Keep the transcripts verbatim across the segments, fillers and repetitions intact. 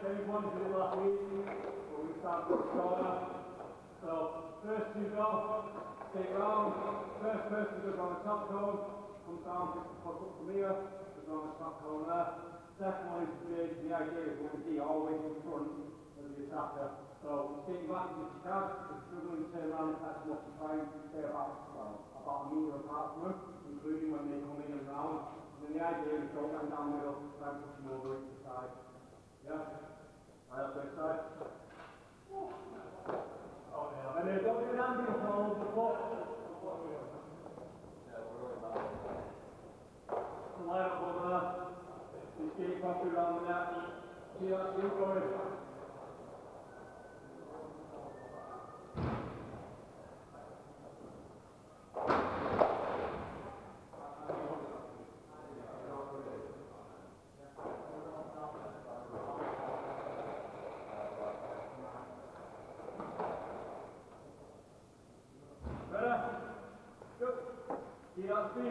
Second one is the idea of going to be always in front of the attacker. So we came back to Chicago, struggling to turn around and catch them up to try and stay about, well, about a metre apart from them, including when they come in and round. And then the idea is don't run down the middle, try and push them over into the side. Yeah? Right up this side. Oh, yeah. And they've got to be an ambulance all over the foot. Yeah, we're really bad. Light up over there. Just get it properly around the neck. See how it's going. Thank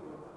you.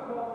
All right.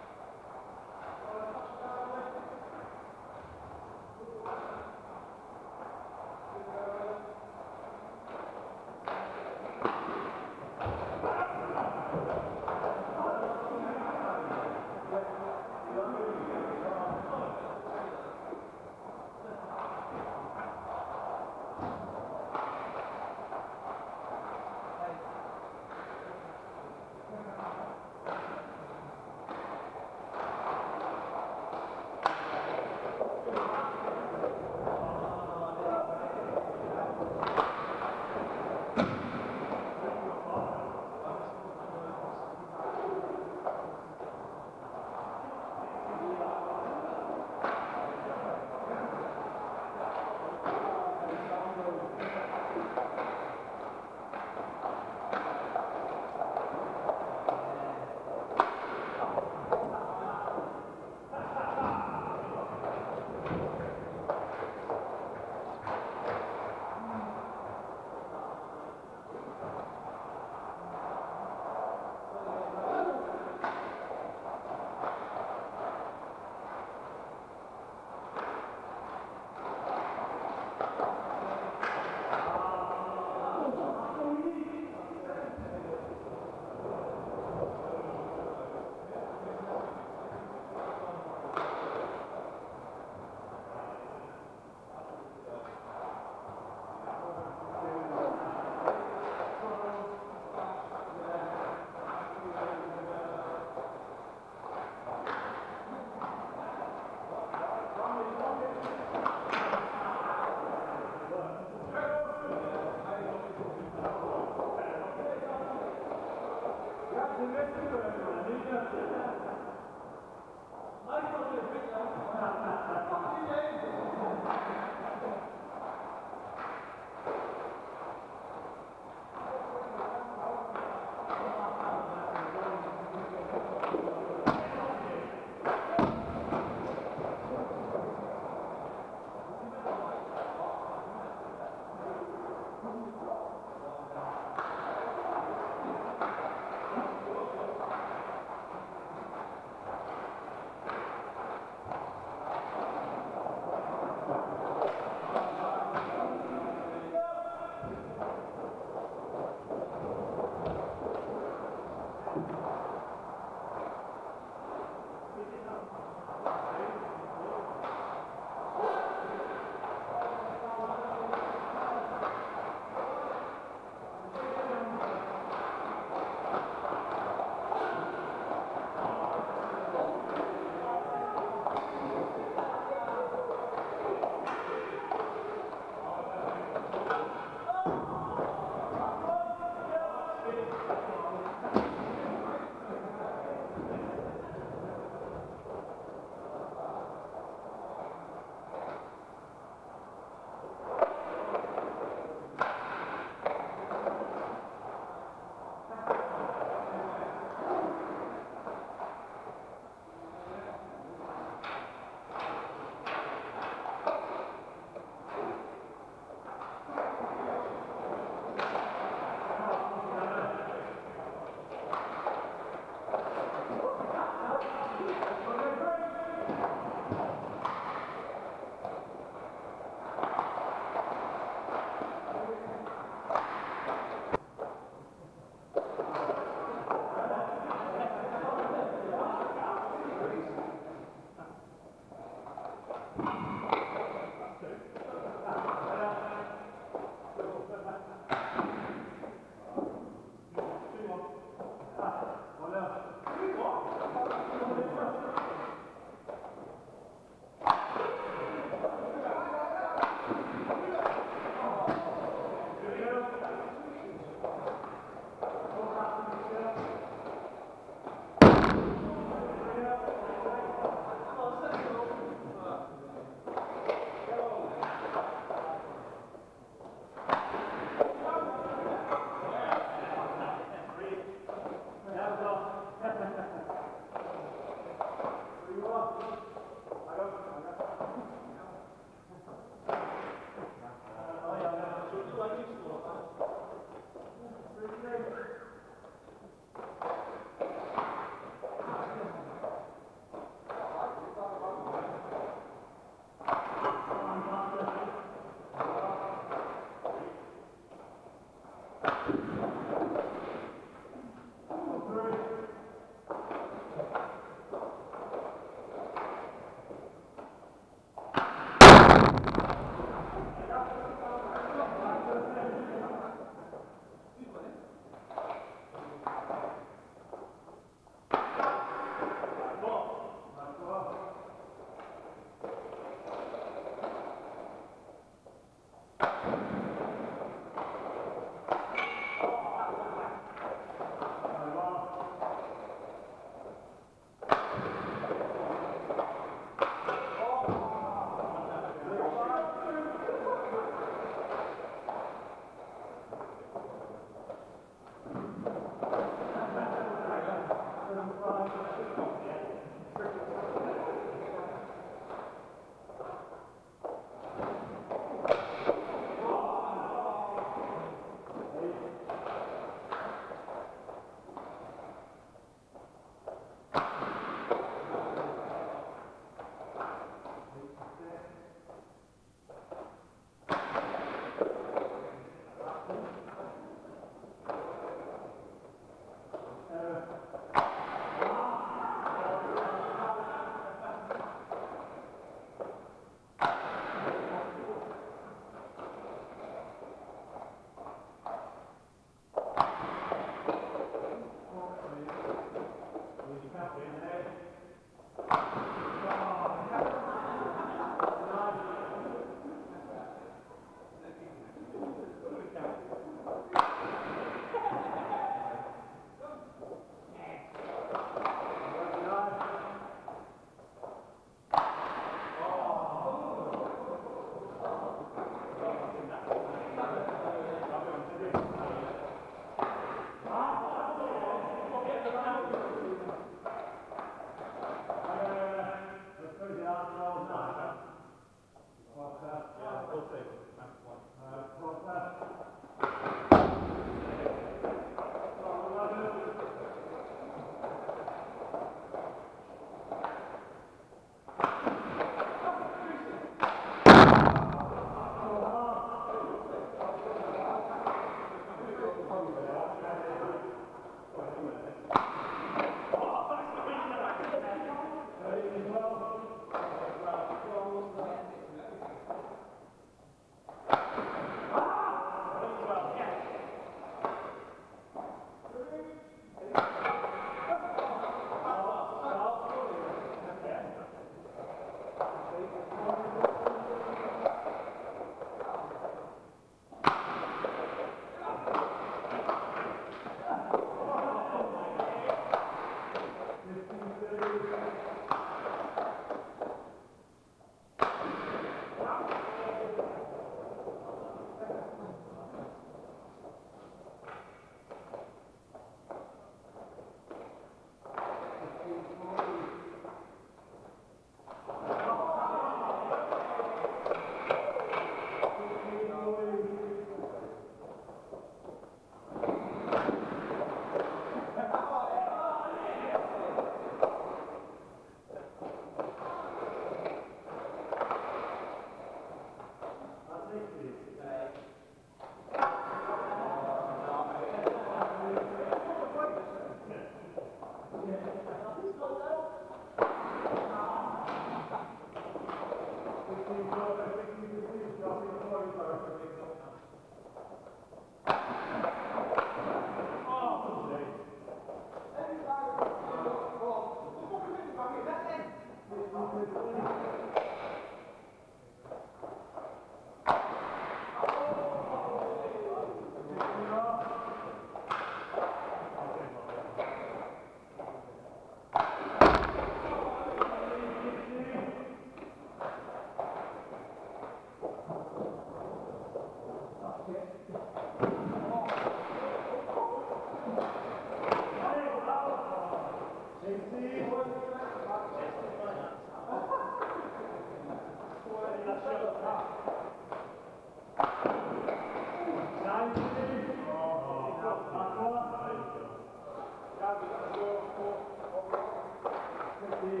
Thank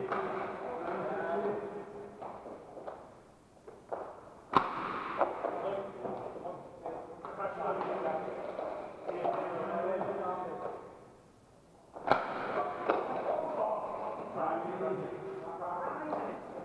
you.